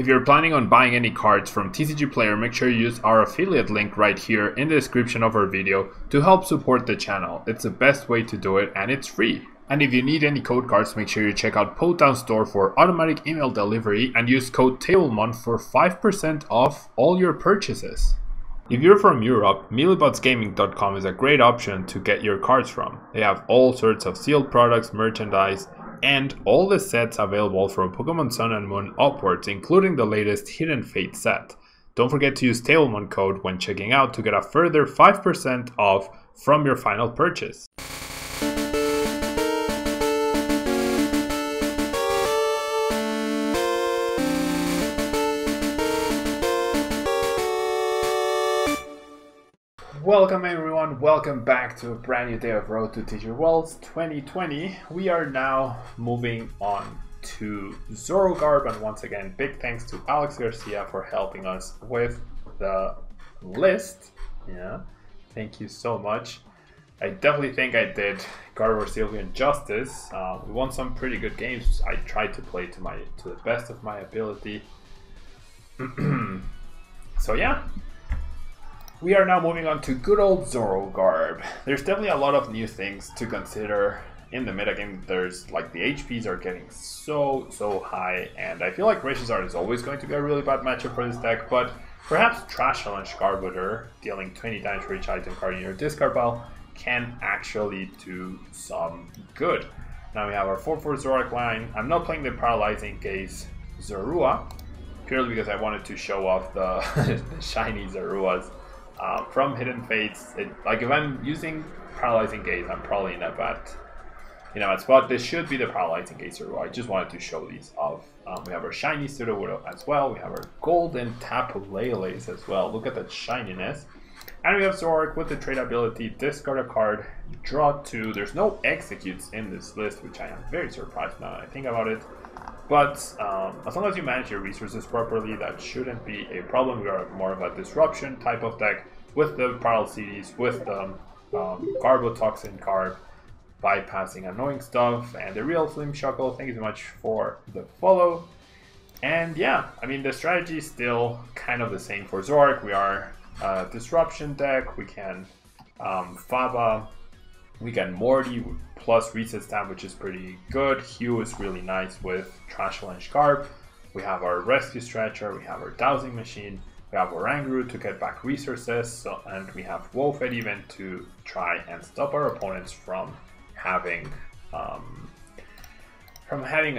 If you're planning on buying any cards from TCGPlayer, make sure you use our affiliate link right here in the description of our video to help support the channel. It's the best way to do it and it's free. And if you need any code cards, make sure you check out Potown Store for automatic email delivery and use code TABLEMON for 5% off all your purchases. If you're from Europe, millybodsgaming.com is a great option to get your cards from. They have all sorts of sealed products, merchandise, and all the sets available from Pokemon Sun and Moon upwards, including the latest Hidden Fate set. Don't forget to use TABLEMON code when checking out to get a further 5% off from your final purchase. Welcome everyone, welcome back to a brand new day of Road to TCG Worlds 2020. We are now moving on to ZOROGARB, and once again big thanks to Alex Garcia for helping us with the list. Yeah, thank you so much. I definitely think I did Gardevoir Sylveon justice. We won some pretty good games. I tried to play to the best of my ability. So yeah. We are now moving on to good old ZOROGARB. There's definitely a lot of new things to consider in the metagame. There's like the HPs are getting so high, and I feel like Reshizard is always going to be a really bad matchup for this deck, but perhaps Trash Challenge Garbodor, dealing 20 damage for each item card in your discard pile, can actually do some good. Now we have our 4/4 Zoroark line. I'm not playing the Paralyzing Gaze Zorua, purely because I wanted to show off the, the shiny Zoruas. From Hidden Fates, like if I'm using Paralyzing Gaze, I'm probably in a bad spot. This should be the Paralyzing Gaze Zorua. I just wanted to show these off. We have our shiny Sudowoodo as well. We have our golden Tapu Lele's as well. Look at that shininess. And we have Zoroark with the trade ability, discard a card, draw two. There's no executes in this list, which I am very surprised now that I think about it. But as long as you manage your resources properly, that shouldn't be a problem. We are more of a disruption type of deck with the Paralyses, with the Garbotoxin card, bypassing annoying stuff, and the real Flim Shuckle. Thank you so much for the follow. And yeah, I mean, the strategy is still kind of the same for Zoroark. We are a disruption deck. We can Faba, we can Morty, plus Reset Stamp, which is pretty good. Hugh is really nice with Trash Challenge Garb. We have our Rescue Stretcher, we have our Dowsing Machine, we have Oranguru to get back resources, and we have Wolfed even to try and stop our opponents from having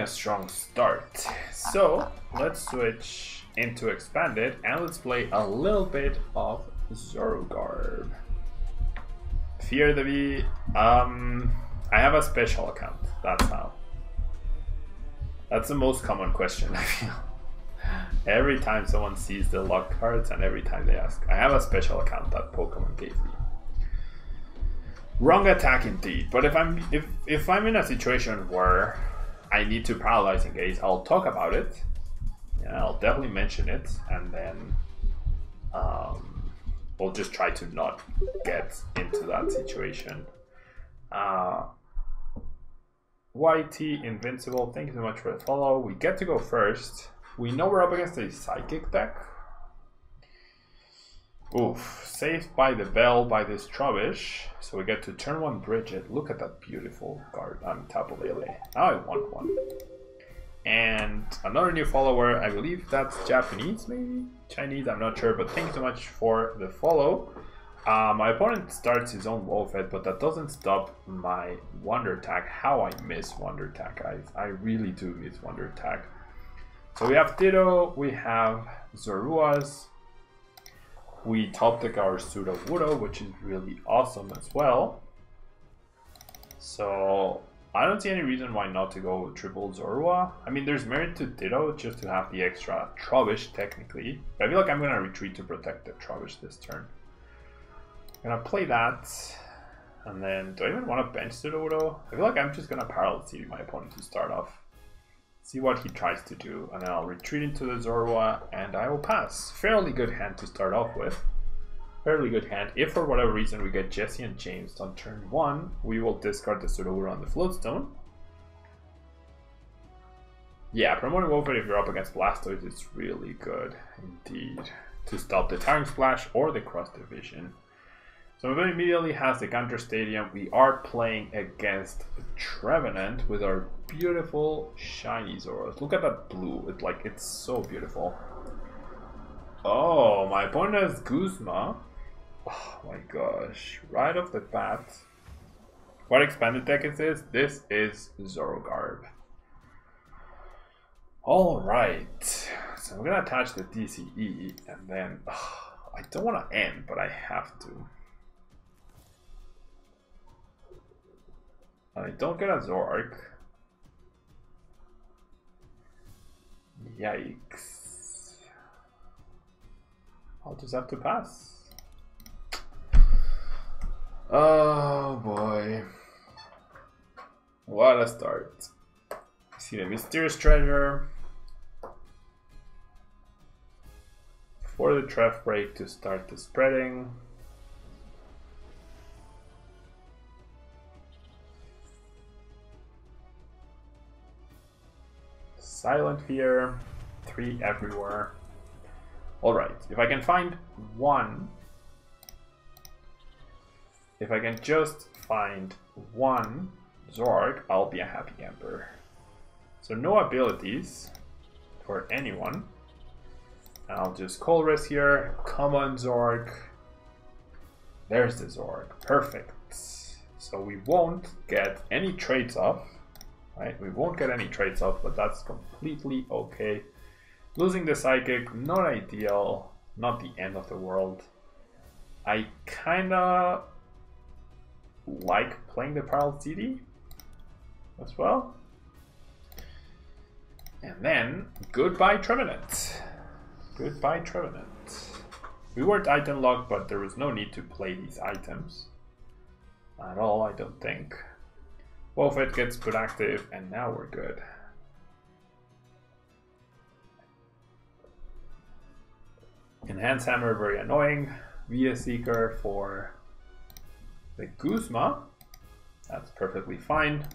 a strong start. So let's switch into Expanded and let's play a little bit of ZOROGARB. Fear the Bee. I have a special account, that's how. That's the most common question, I feel. Every time someone sees the locked cards and every time they ask, I have a special account that Pokemon gave me. Wrong attack indeed, but if I'm in a situation where I need to Paralyze Gaze, I'll talk about it. Yeah, I'll definitely mention it, and then we'll just try to not get into that situation. YT Invincible, thank you so much for the follow. We get to go first. We know we're up against a Psychic deck. Oof, saved by the bell by this Trubbish. So we get to turn one Bridgette. Look at that beautiful card on Tapu Lele. Now I want one. And another new follower, I believe that's Japanese, maybe? Chinese, I'm not sure, but thank you so much for the follow. My opponent starts his own Wolfed, but that doesn't stop my Wonder Attack. How I miss Wonder Attack, guys. I really do miss Wonder Attack. So we have Ditto, we have Zoruas. We top deck our Sudowoodo, which is really awesome as well. So I don't see any reason why not to go triple Zorua. I mean, there's merit to Ditto just to have the extra Trubbish technically. But I feel like I'm going to retreat to protect the Trubbish this turn. Gonna play that, and then do I even want to bench Sudowoodo? I feel like I'm just gonna Paralyze my opponent to start off, see what he tries to do, and then I'll retreat into the Zorua and I will pass. Fairly good hand to start off with. Fairly good hand. If for whatever reason we get Jesse and James on turn one, we will discard the Sudowoodo on the Floatstone. Yeah, Primordial Warfare, if you're up against Blastoise, it's really good indeed to stop the Towering Splash or the Cross Division. So Mabel immediately has the Counter Stadium. We are playing against Trevenant with our beautiful shiny Zoroark. Look at that blue. It's like, it's so beautiful. Oh, my opponent is Guzma. Oh my gosh. Right off the bat. What expanded deck is this? This is ZOROGARB. Alright. So I'm gonna attach the TCE and then I don't wanna end, but I have to. I don't get a Zoroark. Yikes. I'll just have to pass. Oh boy. What a start. See the mysterious treasure. For the Trev break to start the spreading. Silent Fear, 3 everywhere. Alright, if I can find one, if I can just find one Zoroark, I'll be a happy camper. So no abilities for anyone. I'll just Colress here. Come on, Zoroark. There's the Zoroark. Perfect. So we won't get any trades off. Right? We won't get any trades off, but that's completely okay. Losing the Psychic, not ideal, not the end of the world. I kinda like playing the Parallel CD as well. And then, goodbye Trevenant. Goodbye Trevenant. We weren't item locked, but there was no need to play these items at all, I don't think. Both it gets put active, and now we're good. Enhance Hammer, very annoying. Via Seeker for the Guzma. That's perfectly fine.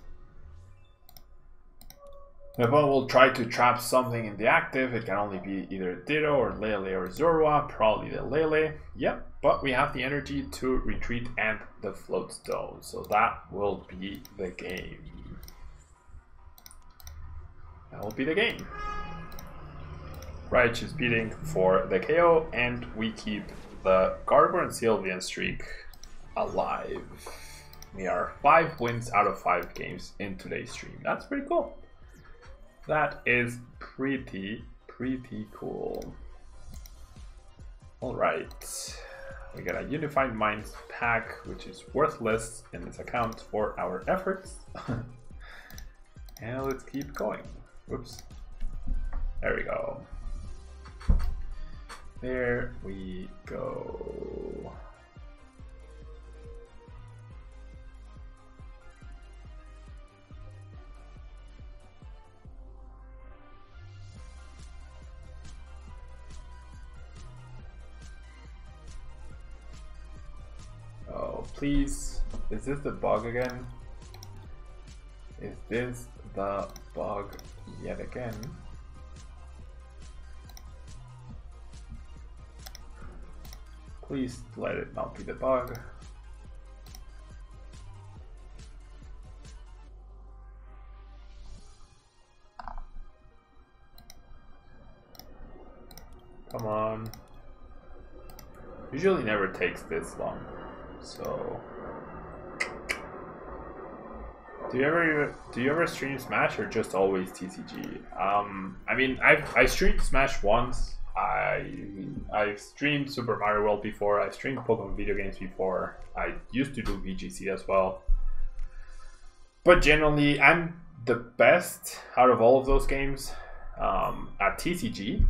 The opponent will try to trap something in the active. It can only be either Ditto or Lele or Zorua, probably the Lele. Yep, but we have the energy to retreat and the float stone. So that will be the game. That will be the game. Right, she's beating for the KO and we keep the Gardevoir and Sylveon streak alive. We are 5 wins out of 5 games in today's stream. That's pretty cool. That is pretty cool. Alright, we got a Unified Minds pack, which is worthless in this account for our efforts. And let's keep going. Oops. There we go. There we go. Please, is this the bug again? Is this the bug yet again? Please let it not be the bug. Come on. Usually never takes this long. So, do you ever stream Smash or just always TCG? I mean, I streamed Smash once. I've streamed Super Mario World before. I've streamed Pokemon video games before. I used to do VGC as well. But generally, I'm the best out of all of those games at TCG,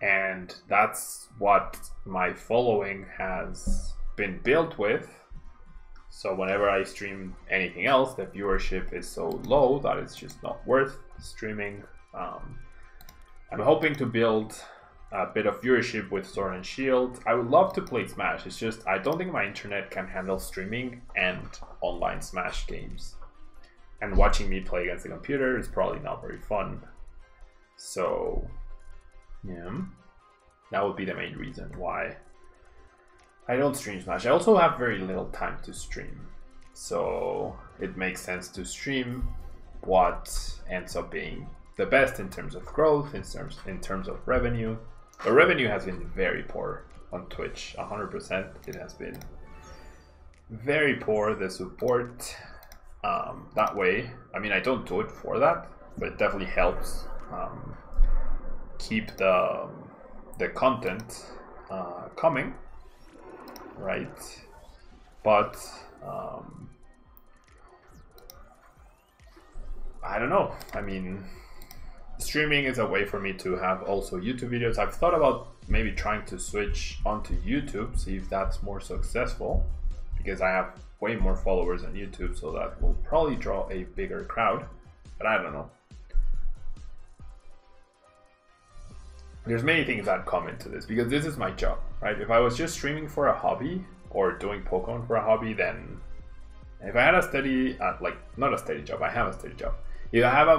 and that's what my following has been built with. So whenever I stream anything else, the viewership is so low that it's just not worth streaming. I'm hoping to build a bit of viewership with Sword and Shield. I would love to play Smash. It's just I don't think my internet can handle streaming and online Smash games, and watching me play against the computer is probably not very fun. So yeah, that would be the main reason why I don't stream so much. I also have very little time to stream, so it makes sense to stream what ends up being the best in terms of growth, in terms of revenue. The revenue has been very poor on Twitch, 100%. It has been very poor, the support. That way, I mean, I don't do it for that, but it definitely helps keep the content coming, right? But I don't know. I mean, streaming is a way for me to have also YouTube videos. I've thought about maybe trying to switch onto YouTube, see if that's more successful, because I have way more followers on YouTube, so that will probably draw a bigger crowd, but I don't know. There's many things that come into this, because this is my job, right? If I was just streaming for a hobby or doing Pokemon for a hobby, then if I had a steady, like, not a steady job, I have a steady job. If I had a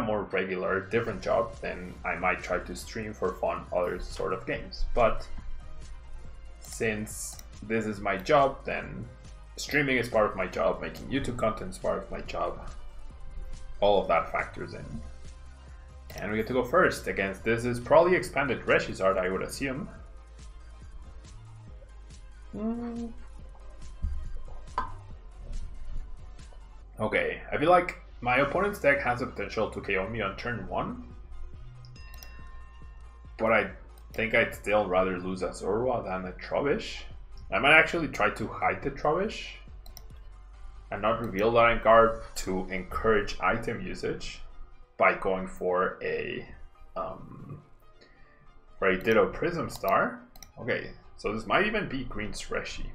more regular, different job, then I might try to stream for fun other sort of games. But since this is my job, then streaming is part of my job, making YouTube content is part of my job. All of that factors in. And we get to go first against, this is probably expanded Reshizard, I would assume. Okay, I feel like my opponent's deck has the potential to KO me on turn 1. But I think I'd still rather lose a Zorua than a Trubbish. I might actually try to hide the Trubbish and not reveal that I'm Garb to encourage item usage by going for a Ditto Prism Star. Okay, so this might even be Green's Reshi.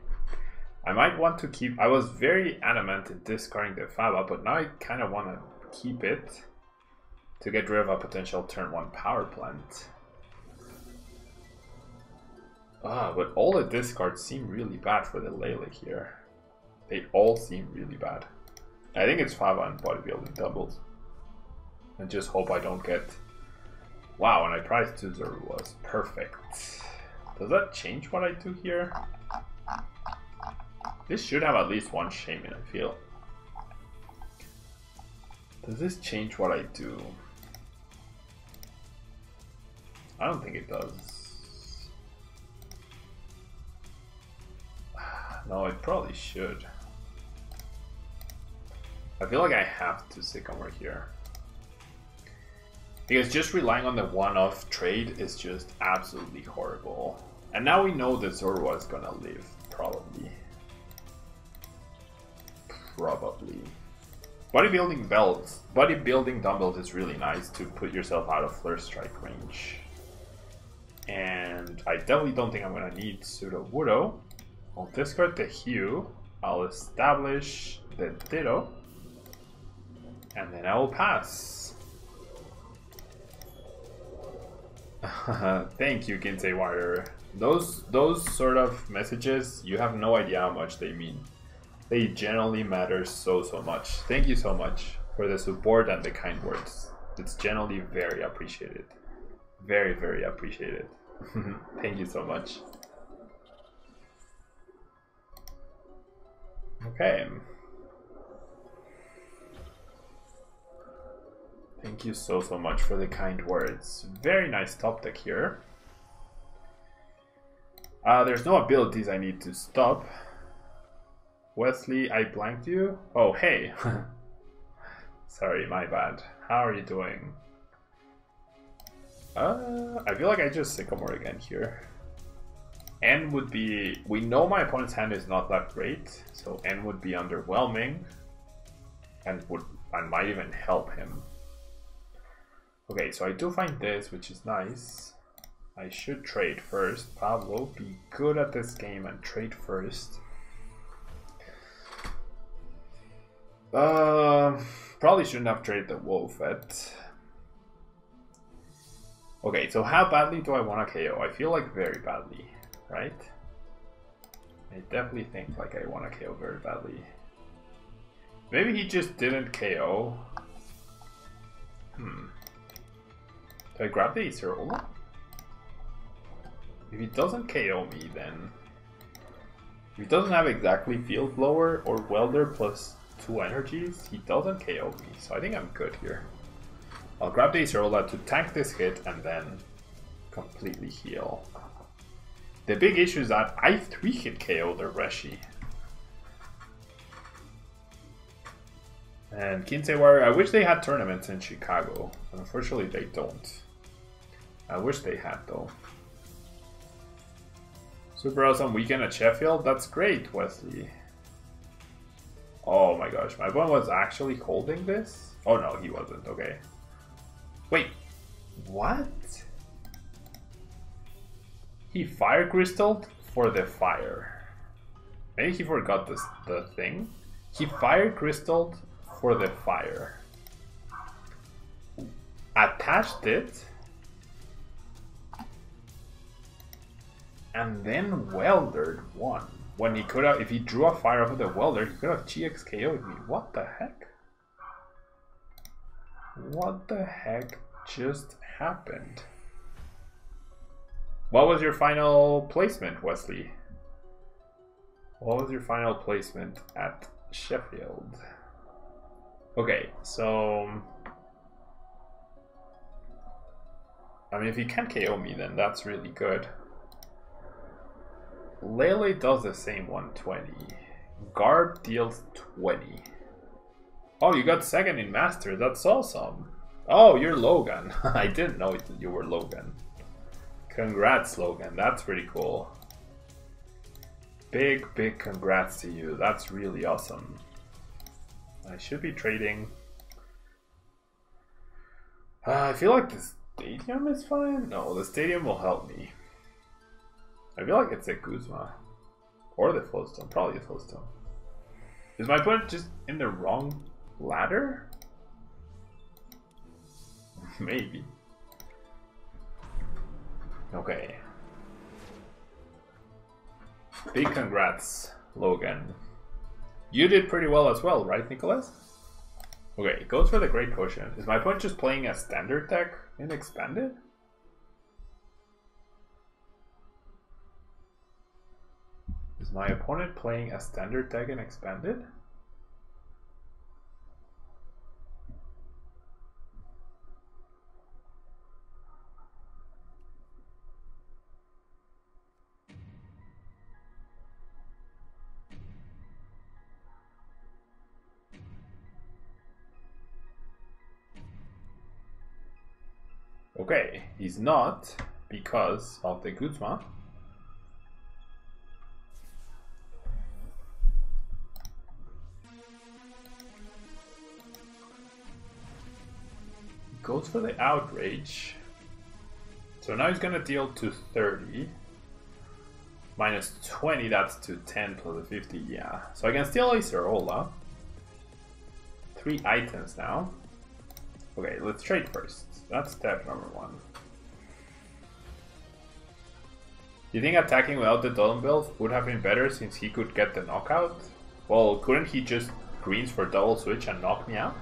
I might want to keep... I was very adamant in discarding the Faba, but now I kind of want to keep it to get rid of a potential turn 1 power plant. Ah, but all the discards seem really bad for the Lele here. They all seem really bad. I think it's Faba and Bodybuilding doubles. I just hope I don't get... Wow, and I prized 2 Zoruas. Perfect. Does that change what I do here? This should have at least one Shaman, I feel. Does this change what I do? I don't think it does. No, it probably should. I feel like I have to Sycamore here. Because just relying on the one-off trade is just absolutely horrible. And now we know that Zorua is gonna live, probably. Probably. Bodybuilding belts. Bodybuilding dumbbells is really nice to put yourself out of Flare Strike range. And I definitely don't think I'm gonna need Sudowoodo. I'll discard the Hugh. I'll establish the Ditto. And then I will pass. Thank you, Kinsey Wire. Those sort of messages, you have no idea how much they mean. They generally matter so much. Thank you so much for the support and the kind words. It's generally very appreciated. Very appreciated. Thank you so much. Okay. Thank you so much for the kind words. Very nice top deck here. There's no abilities I need to stop. Wesley, I blanked you. Oh, hey. Sorry, my bad. How are you doing? I feel like I just Sycamore again here. N would be... We know my opponent's hand is not that great, so N would be underwhelming. And I might even help him. Okay, so I do find this, which is nice. I should trade first. Pablo, be good at this game and trade first. Probably shouldn't have traded the Wofet. Okay, so how badly do I want to KO? I feel like very badly, right? I definitely think like I want to KO very badly. Maybe he just didn't KO. Do I grab the Acerola? If he doesn't KO me, then... If he doesn't have exactly Field Blower or Welder plus 2 energies, he doesn't KO me, so I think I'm good here. I'll grab the Acerola to tank this hit and then completely heal. The big issue is that I 3-hit KO the Reshi. And Kinsey Warrior, I wish they had tournaments in Chicago. Unfortunately, they don't. I wish they had, though. Super awesome weekend at Sheffield. That's great, Wesley. Oh my gosh, my opponent was actually holding this? Oh no, he wasn't. Okay. Wait. What? He fire crystalled for the fire. Maybe he forgot this, the thing. He fire crystalled for the fire. Attached it. And then weldered one. When he could have, if he drew a fire off of the welder, he could have GXKO'd me. What the heck? What the heck just happened? What was your final placement, Wesley? What was your final placement at Sheffield? Okay, so... I mean, if he can't KO me, then that's really good. Lele does the same 120. Garb deals 20. Oh, you got second in Master. That's awesome. Oh, you're Logan. I didn't know that you were Logan. Congrats, Logan. That's pretty cool. Big, big congrats to you. That's really awesome. I should be trading. I feel like the stadium is fine. No, the stadium will help me. I feel like it's a Guzma. Or the Flowstone. Probably the Flowstone. Is my opponent just in the wrong ladder? Maybe. Okay. Big congrats, Logan. You did pretty well as well, right, Nicholas? Okay, it goes for the Great Potion. Is my opponent just playing a standard deck in Expanded? Is my opponent playing a standard deck in Expanded? Okay, he's not because of the Guzma. Goes for the outrage. So now he's gonna deal 230. Minus 20, that's 210 plus the 50, yeah. So I can steal Acerola. 3 items now. Okay, let's trade first. That's step number one. Do you think attacking without the Totem Belt would have been better since he could get the knockout? Well, couldn't he just greens for double switch and knock me out?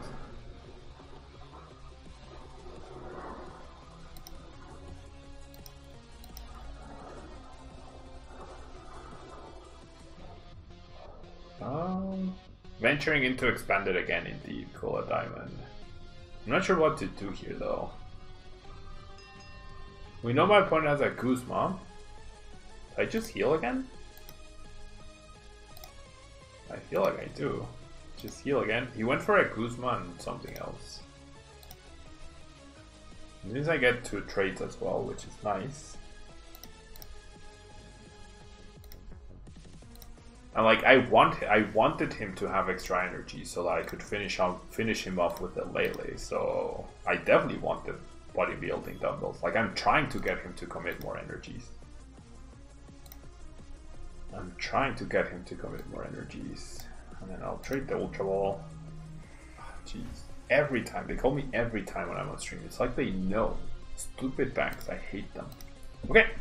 Venturing into Expanded again, indeed, Cola Diamond. I'm not sure what to do here, though. We know my opponent has a Guzma. Did I just heal again? I feel like I do. Just heal again. He went for a Guzma and something else. It means I get 2 trades as well, which is nice. And like I wanted him to have extra energy so that I could finish him off with the Lele. So I definitely want the bodybuilding dumbbells. Like I'm trying to get him to commit more energies. And then I'll trade the Ultra Ball. Jeez. Every time. They call me every time when I'm on stream. It's like they know. Stupid banks. I hate them. Okay.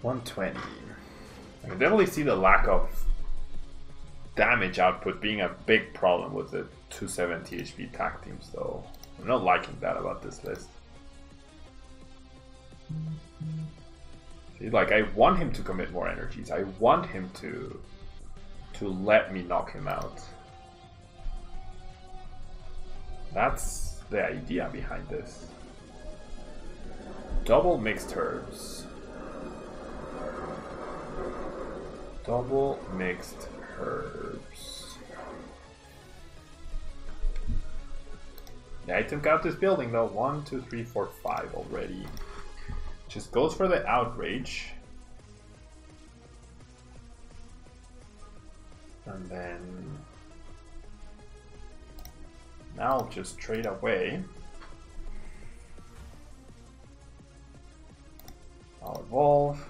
120. I can definitely see the lack of damage output being a big problem with the 270 HP attack teams, though. I'm not liking that about this list. See, like, I want him to commit more energies. I want him to let me knock him out. That's the idea behind this. Double mixed herbs. Double mixed herbs. The item count is building though. 1, 2, 3, 4, 5 already. Just goes for the outrage. And then now just trade away. I'll evolve.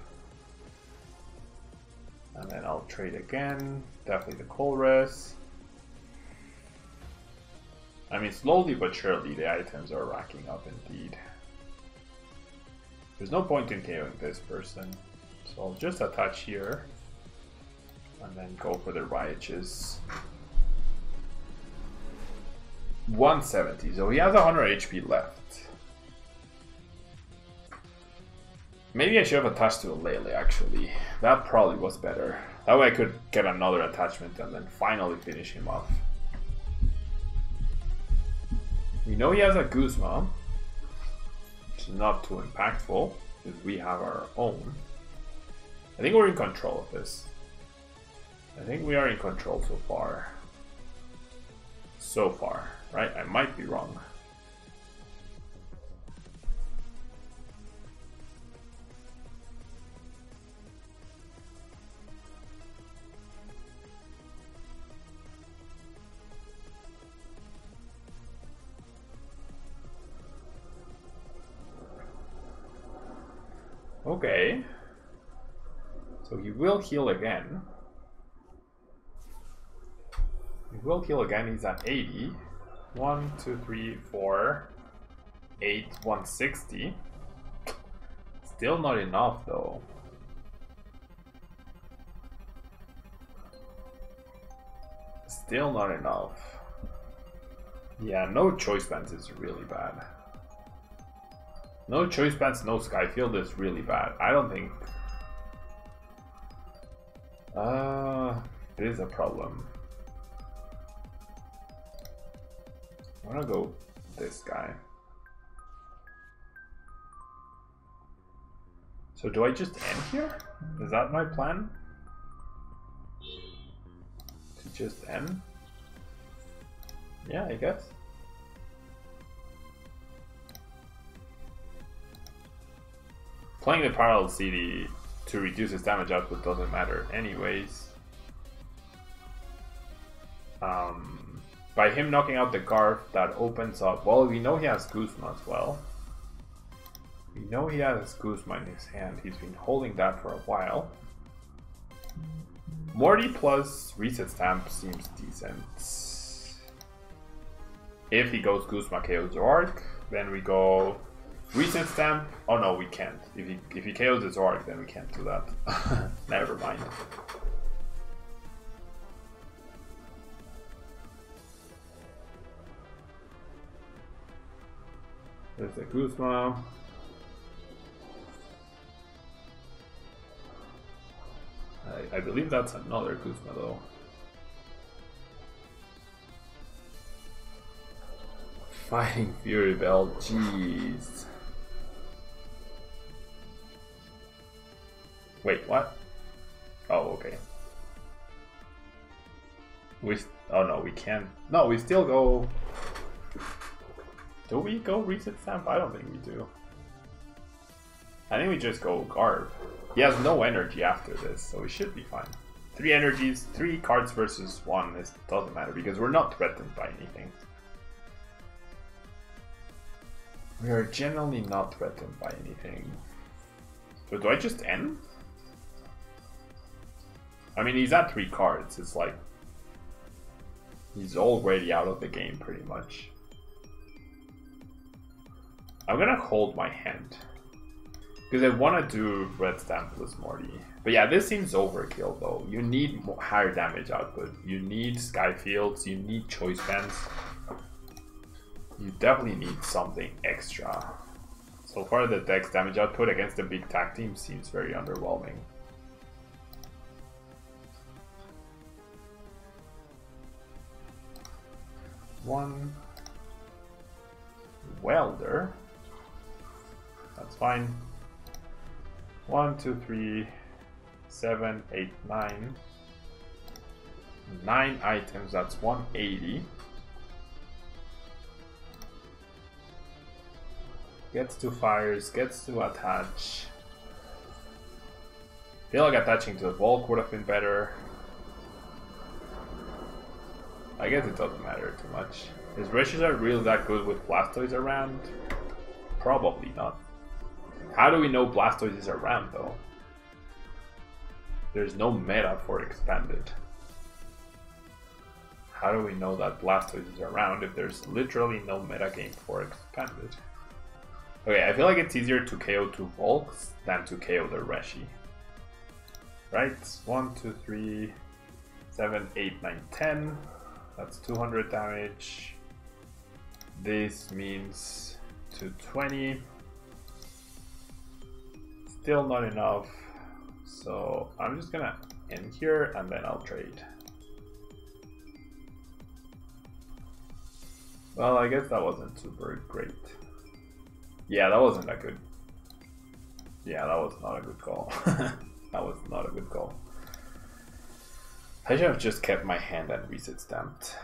And then I'll trade again. Definitely the Colress. I mean, slowly but surely the items are racking up indeed. There's no point in KOing this person. So I'll just attach here. And then go for the Raichus. 170, so he has 100 HP left. Maybe I should have attached to a Lele actually. That probably was better. That way I could get another attachment and then finally finish him off. We know he has a Guzma, which is not too impactful if we have our own. I think we're in control of this. I think we are in control so far. So far, right? I might be wrong. Okay. So he will heal again. He will heal again, he's at 80. 1, 2, 3, 4, 8, 160. Still not enough though. Still not enough. Yeah, no choice bands is really bad. No choice bands, no Skyfield is really bad. I don't think... this is a problem. I'm gonna go this guy. So do I just end here? Is that my plan? To just end? Yeah, I guess. Playing the parallel CD to reduce his damage output doesn't matter anyways. By him knocking out the Gardevoir, that opens up... Well, we know he has Guzma as well. We know he has Guzma in his hand. He's been holding that for a while. Morty plus Reset Stamp seems decent. If he goes Guzma KO Zoroark, then we go Reset Stamp. Oh no, we can't. If he KOs the Zoroark, then we can't do that. Never mind. There's the Guzma. I believe that's another Guzma though. Fighting Fury Bell, jeez. Wait, what? Oh, okay. Oh no, we can't. No, we still go. Do we go Reset Stamp? I don't think we do. I think we just go Garb. He has no energy after this, so we should be fine. 3 energies, 3 cards versus 1. It doesn't matter because we're not threatened by anything. We are generally not threatened by anything. So do I just end? I mean, he's at 3 cards. It's like... he's already out of the game pretty much. I'm gonna hold my hand because I want to do Red Stamp plus Morty. But yeah, this seems overkill though. You need more, higher damage output. You need Skyfields. You need Choice Bands. You definitely need something extra. So far the deck's damage output against the big tag team seems very underwhelming. One Welder. That's fine. 1, 2, 3, 7, 8, 9. 9 items, that's 180. Gets to fires, gets to attach. Feel like attaching to the bulk would have been better. I guess it doesn't matter too much. Is Reshizard really that good with Blastoise around? Probably not. How do we know Blastoise is around though? There's no meta for expanded. How do we know that Blastoise is around if there's literally no meta game for expanded? Okay, I feel like it's easier to KO two Volks than to KO the Reshi. Right? 1, 2, 3, 7, 8, 9, 10. That's 200 damage. This means 220. Still not enough. So I'm just gonna end here and then I'll trade. Well, I guess that wasn't super great. Yeah, that wasn't that good. Yeah, that was not a good call. That was not a good call. I should have just kept my hand and reset stamped.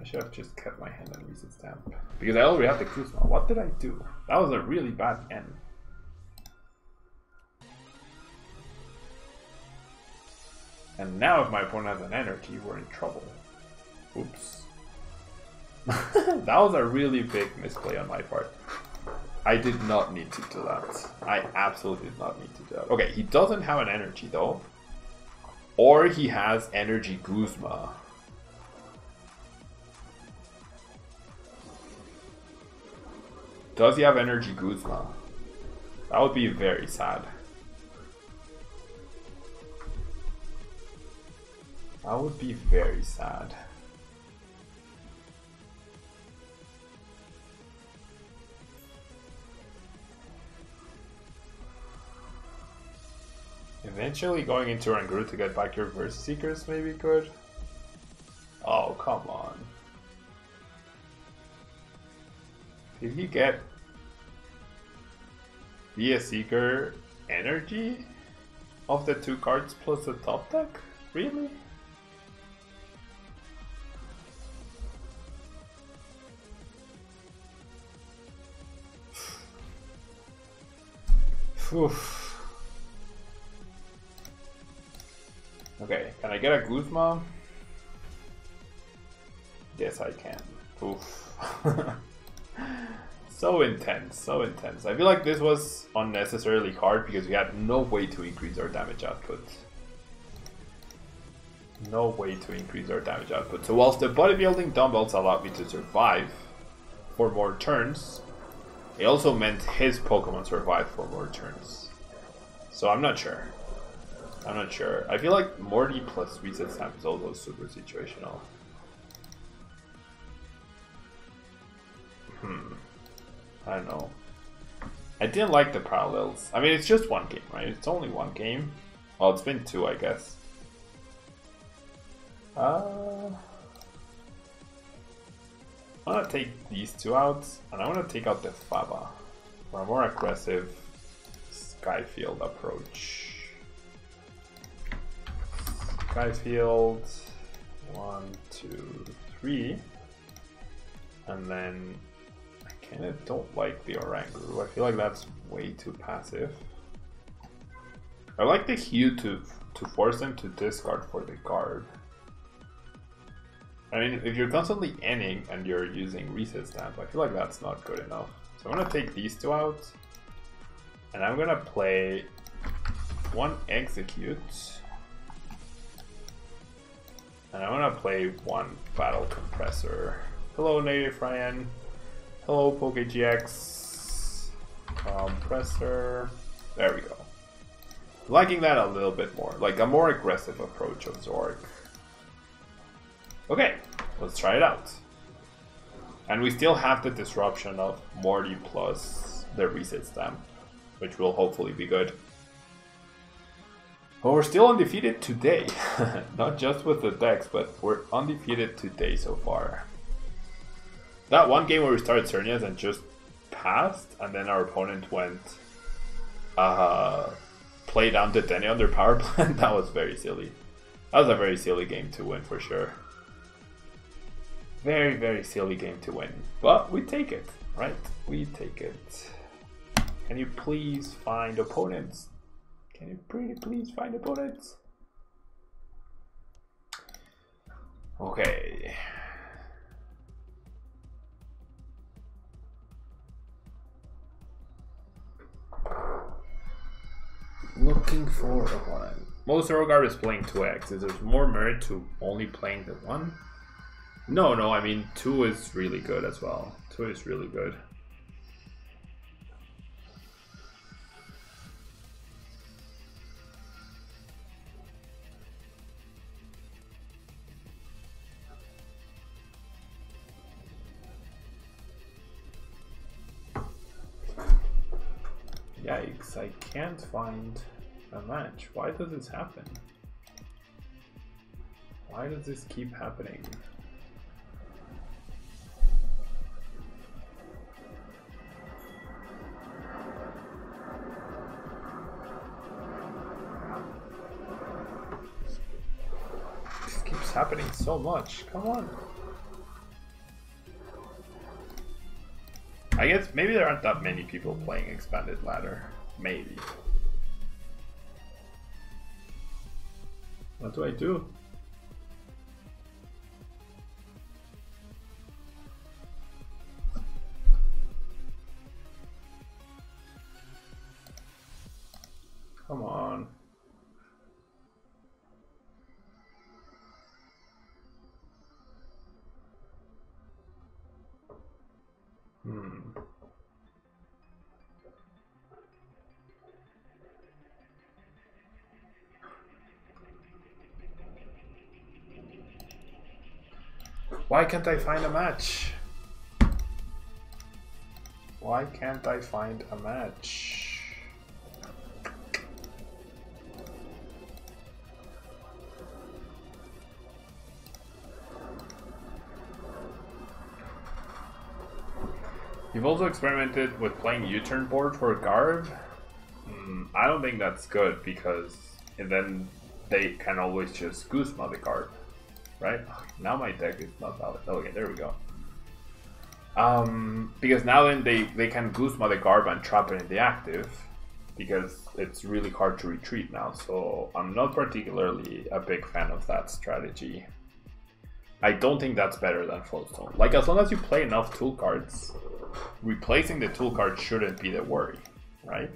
I should have just kept my hand and reset stamped. Because I already have the Guzma. What did I do? That was a really bad end. And now if my opponent has an energy, we're in trouble. Oops. That was a really big misplay on my part. I did not need to do that. I absolutely did not need to do that. Okay, he doesn't have an energy though. Or he has energy Guzma. Does he have energy Guzma? That would be very sad. That would be very sad. Eventually going into Oranguru to get back your Verse Seekers may be good. Oh, come on. Did he get Via Seeker energy of the two cards plus the top deck? Really? Oof. Okay, can I get a Guzma? Yes, I can. Oof. So intense, so intense. I feel like this was unnecessarily hard because we had no way to increase our damage output. No way to increase our damage output. So whilst the bodybuilding dumbbells allowed me to survive for more turns, it also meant his Pokemon survived for more turns. So I'm not sure. I'm not sure. I feel like Morty plus reset stamp is also super situational. I don't know. I didn't like the parallels. I mean, it's just one game, right? It's only one game. Well, it's been two, I guess. I'm gonna take these two out, and I'm gonna take out the Faba for a more aggressive Skyfield approach. Skyfield, 1, 2, 3, and then I kind of don't like the Oranguru. I feel like that's way too passive. I like the Hugh to force them to discard for the guard. I mean, if you're constantly ending and you're using reset stamp, I feel like that's not good enough. So I'm gonna take these two out, and I'm gonna play one execute. And I'm gonna play one Battle Compressor. Hello Native Ryan. Hello PokeGX. Compressor. There we go. Liking that a little bit more. Like a more aggressive approach of Zoroark. Okay, let's try it out. And we still have the disruption of Morty plus the reset stamp, which will hopefully be good. But we're still undefeated today. Not just with the decks, but we're undefeated today so far. That one game where we started Cernias and just passed, and then our opponent went play down to Denny on their power plant. That was very silly. That was a very silly game to win for sure. Very, very silly game to win. But we take it, right? We take it. Can you please find opponents? Can you please find opponents? Okay. Looking for opponent. Most ZOROGARB is playing 2x. Is there more merit to only playing the 1? No, I mean 2 is really good as well. 2 is really good. Yikes, I can't find a match. Why does this happen? Why does this keep happening? This keeps happening so much. Come on. I guess maybe there aren't that many people playing Expanded Ladder. Maybe. What do I do? Come on. Why can't I find a match? Why can't I find a match? You've also experimented with playing U-turn board for Garb. I don't think that's good because then they can always just Guzma the Garb. Right? Now my deck is not valid. Okay, there we go. Because now then they can Guzma the Garb and trap it in the active, because it's really hard to retreat now, so I'm not particularly a big fan of that strategy. I don't think that's better than Floatstone. Like, as long as you play enough tool cards, replacing the tool card shouldn't be the worry, right?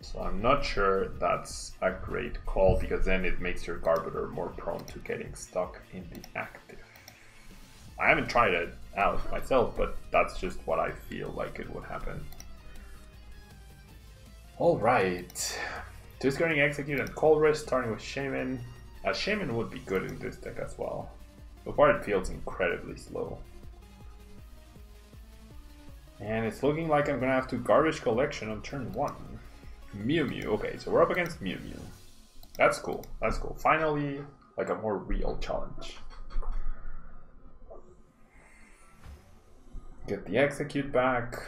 So I'm not sure that's a great call, because then it makes your Garbodor more prone to getting stuck in the active. I haven't tried it out myself, but that's just what I feel like it would happen. Alright. Discarding Execute and Colress, starting with Shaman. A Shaman would be good in this deck as well. So far it feels incredibly slow. And it's looking like I'm gonna have to Garbage Collection on turn 1. Mew. Okay, so we're up against Mew. That's cool. That's cool. Finally, like a more real challenge. Get the Execute back.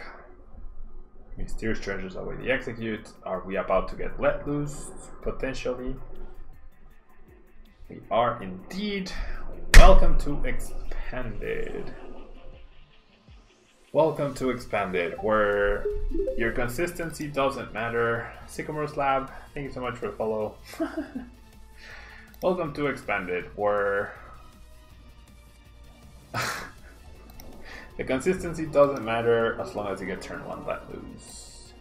Mysterious Treasures away the Execute. Are we about to get let loose? Potentially. We are indeed. Welcome to Expanded. Welcome to Expanded, where your consistency doesn't matter. Sycamore Slab, thank you so much for the follow. Welcome to Expanded, where the consistency doesn't matter as long as you get turn 1 let loose.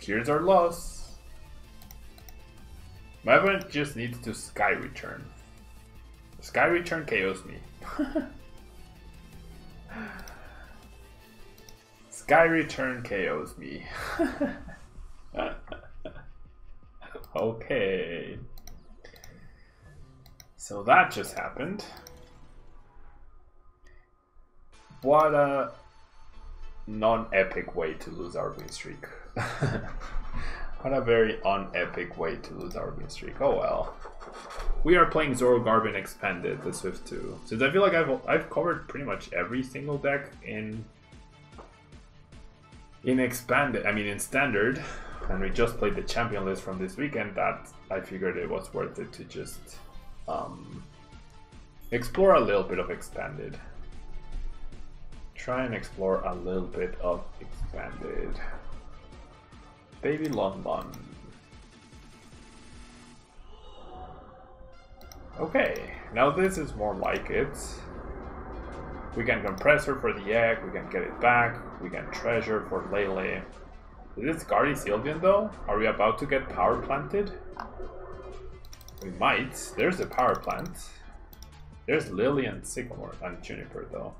Here's our loss. My opponent just needs to Sky Return. Sky Return KOs me. Sky Return KOs me. Okay. So that just happened. What a non-epic way to lose our win streak. What a very un-epic way to lose our win streak. Oh well. We are playing ZOROGARB in Expanded, the Swift 2. Since I feel like I've covered pretty much every single deck in Expanded, I mean in Standard, and we just played the champion list from this weekend, that I figured it was worth it to just explore a little bit of Expanded. Try and explore a little bit of Expanded. Baby London. Okay, now this is more like it. We can compress her for the egg, we can get it back, we can treasure for Lele. Is this Gardy Sylveon though? Are we about to get power planted? We might. There's the power plant. There's Lily and Sycamore and Juniper though.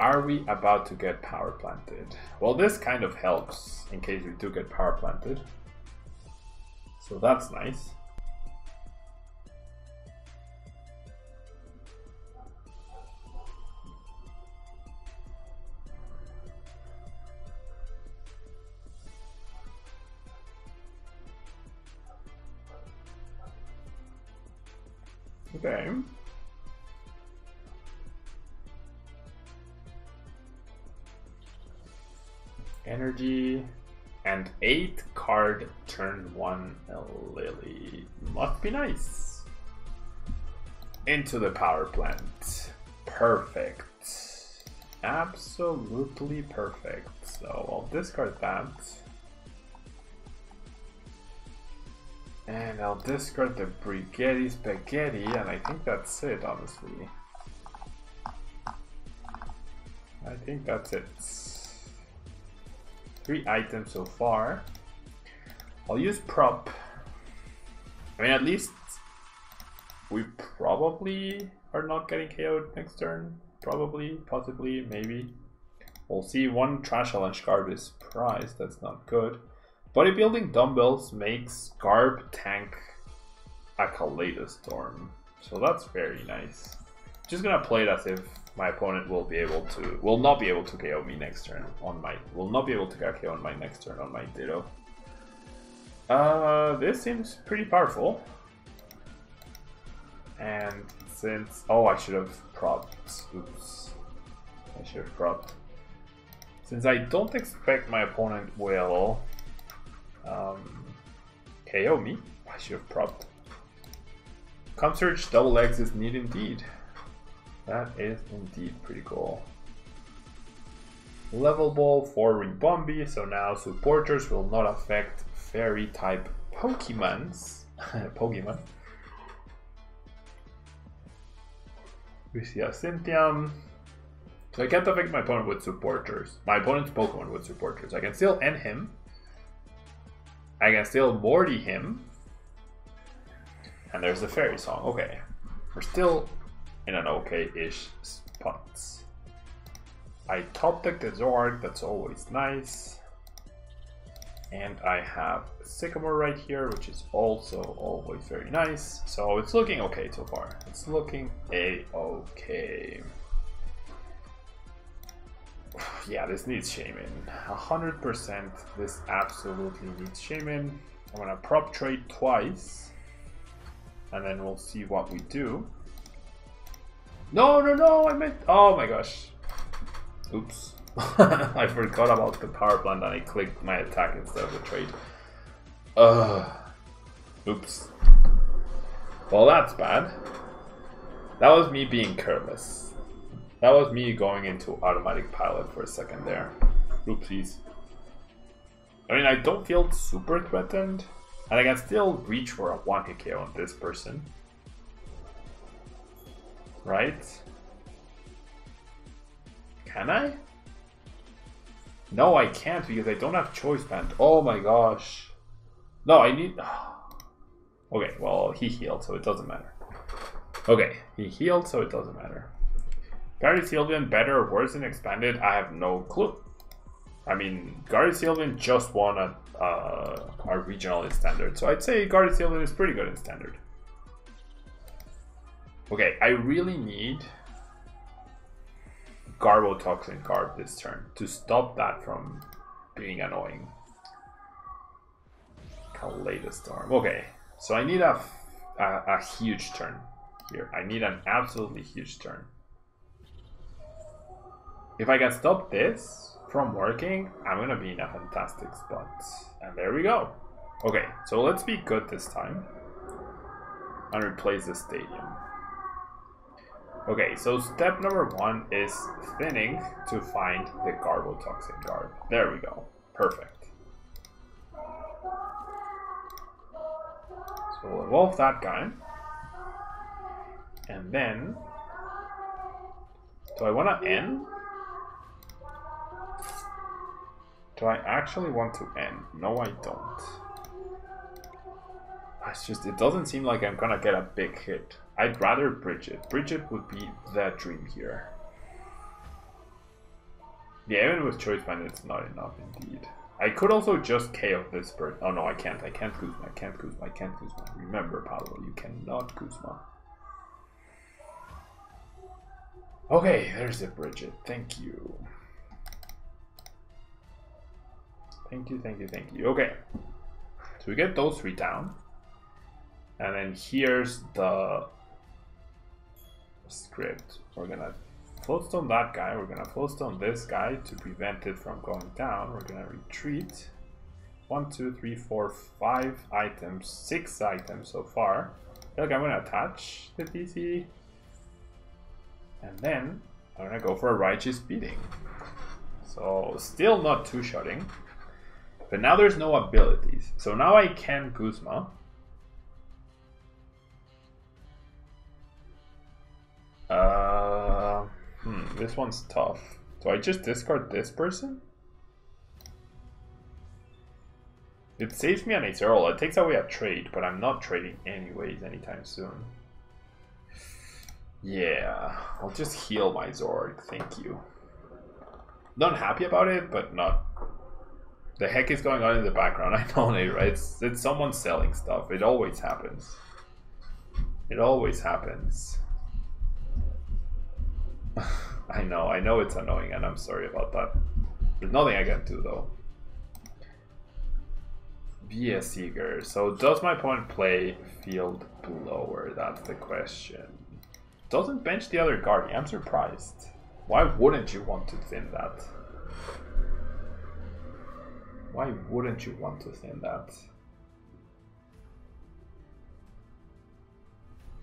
Are we about to get power planted? Well, this kind of helps in case we do get power planted. So that's nice. Okay. Energy and 8 card turn 1 Lily. Must be nice. Into the power plant. Perfect. Absolutely perfect. So I'll discard that. And I'll discard the Bridgette Spaghetti, and I think that's it, honestly. I think that's it. 3 items so far. I'll use prop. I mean, at least we probably are not getting KO'd next turn. Probably, possibly, maybe. We'll see. 1 trash challenge Garb is prized. That's not good. Bodybuilding dumbbells makes Garb tank a Kaleidostorm. So that's very nice. Just gonna play it as if my opponent will not be able to KO me next turn on my KO on my next turn on my Ditto. This seems pretty powerful. And since I should have propped. Oops. I should have propped. Since I don't expect my opponent will KO me, I should have propped. Come search double X is neat indeed. That is indeed pretty cool. Level Ball for Rimbombi, so now supporters will not affect fairy type Pokemons. Pokemon. We see a Cynthia. So I can't affect my opponent with supporters. My opponent's Pokemon with supporters. I can still end him. I can still Morty him. And there's the fairy song. Okay. We're still in an okay-ish spot. I top deck the Zoroark, that's always nice. And I have Sycamore right here, which is also always very nice. So it's looking okay so far. It's looking a-okay. Yeah, this needs shaming. 100% this absolutely needs shaming. I'm gonna prop trade twice. And then we'll see what we do. No, no, no, I meant... Oh my gosh. Oops. I forgot about the power plant and I clicked my attack instead of the trade. Oops. Well, that's bad. That was me being careless. That was me going into automatic pilot for a second there. Oopsies. I mean, I don't feel super threatened. And I can still reach for a 1-hit KO on this person. Right? Can I? No, I can't because I don't have choice band. Oh my gosh. No, I need... Okay, well, he healed, so it doesn't matter. Okay, he healed, so it doesn't matter. Gary Sylveon better or worse than Expanded? I have no clue. I mean, Gary Sylveon just won a regional in Standard, so I'd say Gary Sylveon is pretty good in Standard. Okay, I really need Garbotoxin card this turn to stop that from being annoying. Kaleidostorm. Okay, so I need a huge turn here. I need an absolutely huge turn. If I can stop this from working, I'm gonna be in a fantastic spot. And there we go. Okay, so let's be good this time and replace the stadium. Okay, so step number one is thinning to find the Garbotoxin guard. There we go. Perfect. So we'll evolve that guy. And then... do I want to end? Do I actually want to end? No, I don't. It's just, it doesn't seem like I'm gonna get a big hit. I'd rather Bridgette. Bridgette would be the dream here. Yeah, even with Choice Band, it's not enough indeed. I could also just KO this bird. Oh no, I can't. I can't Guzma. I can't Guzma. I can't Guzma. Remember, Pablo, you cannot Guzma. Okay, there's the Bridgette. Thank you. Thank you, thank you, thank you. Okay. So we get those three down. And then here's the script. We're gonna floatstone that guy. We're gonna floatstone this guy to prevent it from going down. We're gonna retreat. 5 items, 6 items so far. I feel like I'm gonna attach the DC. And then I'm gonna go for a Raichi's beating. So still not two-shotting. But now there's no abilities. So now I can Guzma. This one's tough. Do I just discard this person? It saves me an Acerola. It takes away a trade, but I'm not trading anyways anytime soon. Yeah, I'll just heal my Zoroark. Thank you. Not happy about it, but not. The heck is going on in the background? I know it, right? It's someone selling stuff. It always happens. It always happens. I know it's annoying, and I'm sorry about that. There's nothing I can do though. Be a seeker. So does my opponent play Field Blower? That's the question. Doesn't bench the other guardian. I'm surprised. Why wouldn't you want to thin that? Why wouldn't you want to thin that?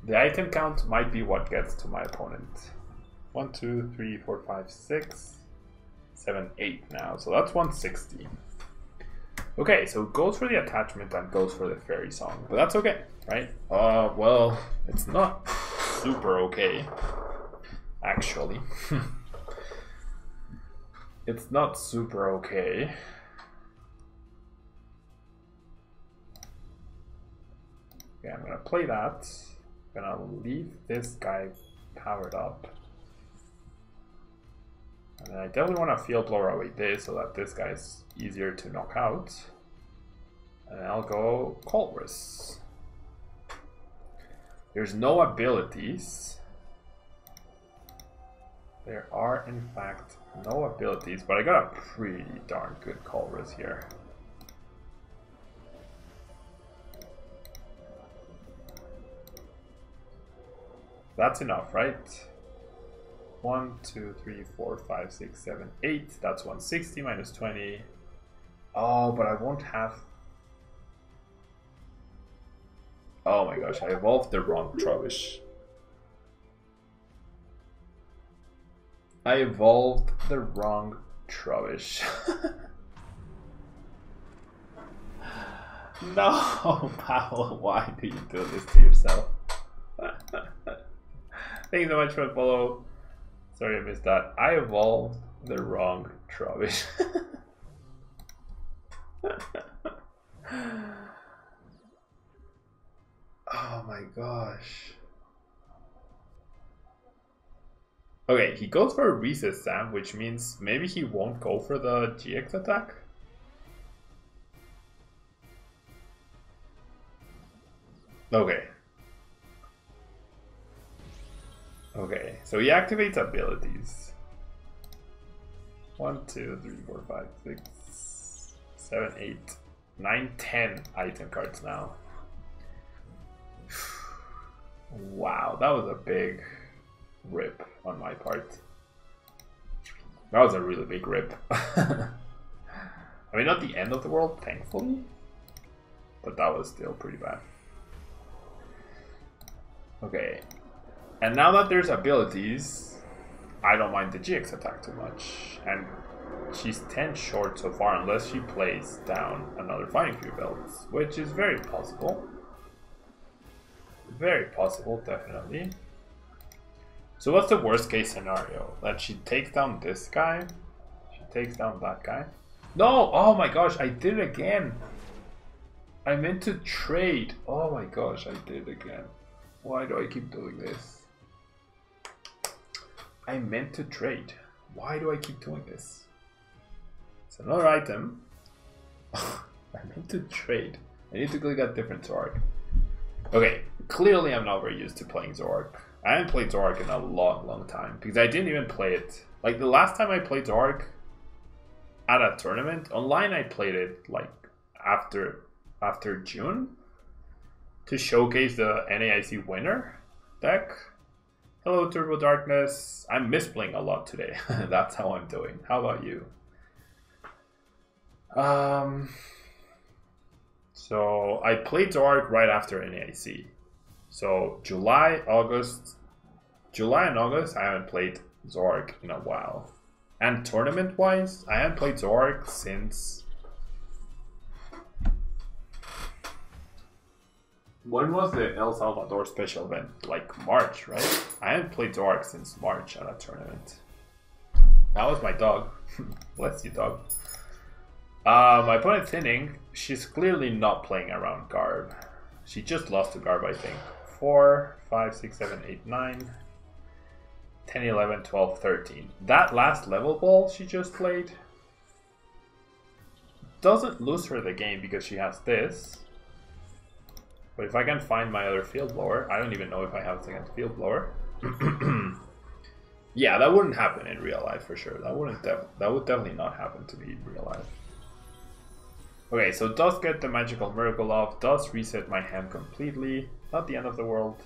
The item count might be what gets to my opponent. 1, 2, 3, 4, 5, 6, 7, 8 now. So that's 160. Okay, so it goes for the attachment and goes for the fairy song. But that's okay, right? Well, it's not super okay, actually. It's not super okay. Okay, I'm gonna play that. I'm gonna leave this guy powered up. And I definitely want to Field Blower away this so that this guy is easier to knock out. And I'll go Colress. There's no abilities. There are, in fact, no abilities, but I got a pretty darn good Colress here. That's enough, right? 1, 2, 3, 4, 5, 6, 7, 8. That's 160 minus 20. Oh, but I won't have... oh my gosh, I evolved the wrong Trubbish. I evolved the wrong Trubbish. No, Powell, why do you do this to yourself? Thanks so much for the follow. Sorry I missed that. I evolved the wrong Trubbish. Oh my gosh. Okay, he goes for a Recess Sam, which means maybe he won't go for the GX attack. Okay. So he activates abilities. 1, 2, 3, 4, 5, 6, 7, 8, 9, 10 item cards now. Wow, that was a big rip on my part. That was a really big rip. I mean, not the end of the world, thankfully, but that was still pretty bad. Okay, and now that there's abilities, I don't mind the GX attack too much, and she's 10 short so far unless she plays down another Fighting Fury belt, which is very possible. Very possible, definitely. So what's the worst case scenario? That she takes down this guy? She takes down that guy? No! Oh my gosh, I did it again! I meant to trade. Oh my gosh, I did it again. Why do I keep doing this? I meant to trade. Why do I keep doing this? It's another item. I meant to trade. I need to click a different Zoroark. Okay, clearly I'm not very used to playing Zoroark. I haven't played Zoroark in a long time because I didn't even play it. Like the last time I played Zoroark at a tournament, online I played it like after June to showcase the NAIC winner deck. Hello Turbo Darkness, I'm misplaying a lot today. That's how I'm doing. How about you? So I played Zoroark right after NAIC. So July and August I haven't played Zoroark in a while. And tournament wise, I haven't played Zoroark since... When was the El Salvador special event? Like March, right? I haven't played Zoroark since March at a tournament. That was my dog. Bless you, dog. My opponent's thinning. She's clearly not playing around Garb. She just lost to Garb, I think. 4, 5, 6, 7, 8, 9, 10, 11, 12, 13. That last level ball she just played doesn't lose her the game because she has this. But if I can find my other field blower, I don't even know if I have a second field blower. Yeah, that wouldn't happen in real life for sure. That would definitely not happen to me in real life. Okay, so does get the Magical Miracle off, does reset my hand completely. Not the end of the world.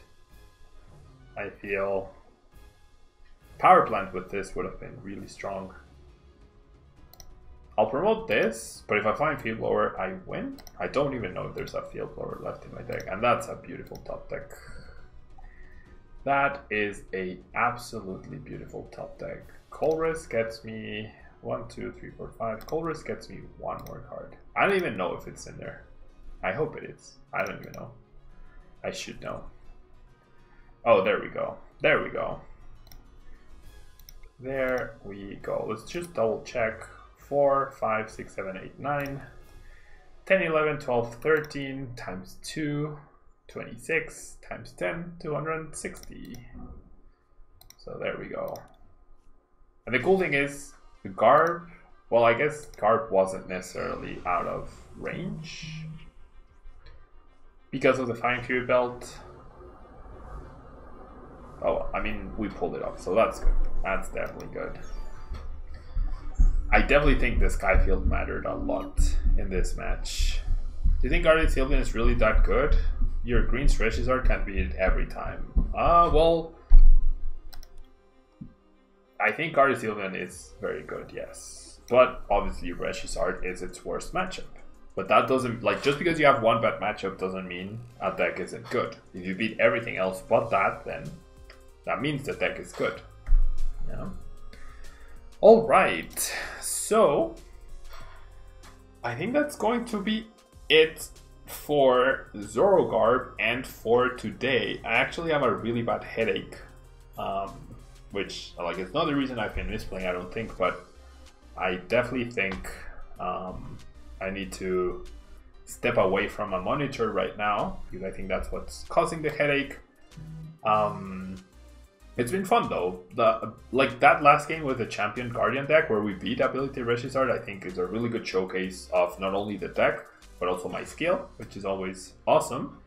I feel Power Plant with this would have been really strong. I'll promote this, but if I find Field Blower, I win. I don't even know if there's a Field Blower left in my deck, and that's a beautiful top deck. That is a absolutely beautiful top deck. Colress gets me 1, 2, 3, 4, 5. Colress gets me one more card. I don't even know if it's in there. I hope it is. I don't even know. I should know. Oh, there we go. There we go. There we go. Let's just double check. 4, 5, 6, 7, 8, 9, 10, 11, 12, 13, times 2, 26, times 10, 260. So there we go. And the cool thing is, the Garb, well, I guess Garb wasn't necessarily out of range because of the Fine Fury belt. Oh, I mean, we pulled it off, so that's good. That's definitely good. I definitely think the Skyfield mattered a lot in this match. Do you think Guardian Sylveon is really that good? Your green Reshizard can beat it every time. Well, I think Guardian Sylveon is very good, yes. But obviously Reshizard is its worst matchup. But that doesn't, like, just because you have one bad matchup doesn't mean a deck isn't good. If you beat everything else but that, then that means the deck is good. Yeah. All right, so I think that's going to be it for ZOROGARB and for today. I actually have a really bad headache, which, like, it's not the reason I've been misplaying, I don't think, but I definitely think I need to step away from my monitor right now because I think that's what's causing the headache. It's been fun though. That last game with the Champion Guardian deck where we beat Ability Reshizard, I think is a really good showcase of not only the deck, but also my skill, which is always awesome.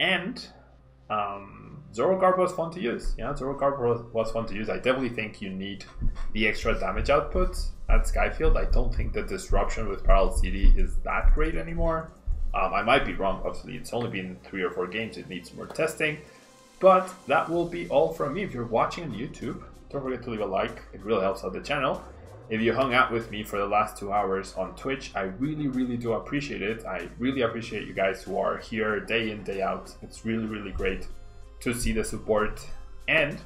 And Zoroark was fun to use. Yeah, Zoroark was fun to use. I definitely think you need the extra damage output at Skyfield. I don't think the disruption with Parallel City is that great anymore. I might be wrong, obviously. It's only been 3 or 4 games. It needs more testing. But that will be all from me. If you're watching on YouTube, don't forget to leave a like. It really helps out the channel. If you hung out with me for the last 2 hours on Twitch, I really, really do appreciate it. I really appreciate you guys who are here day in, day out. It's really, really great to see the support. And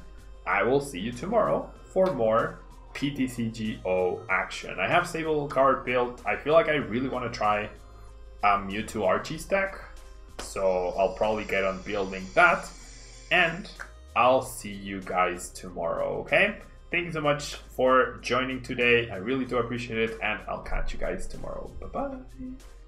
I will see you tomorrow for more PTCGO action. I have stable card built. I feel like I really want to try a Mewtwo Archie stack. So I'll probably get on building that. And I'll see you guys tomorrow, okay? Thank you so much for joining today. I really do appreciate it, and I'll catch you guys tomorrow. Bye-bye.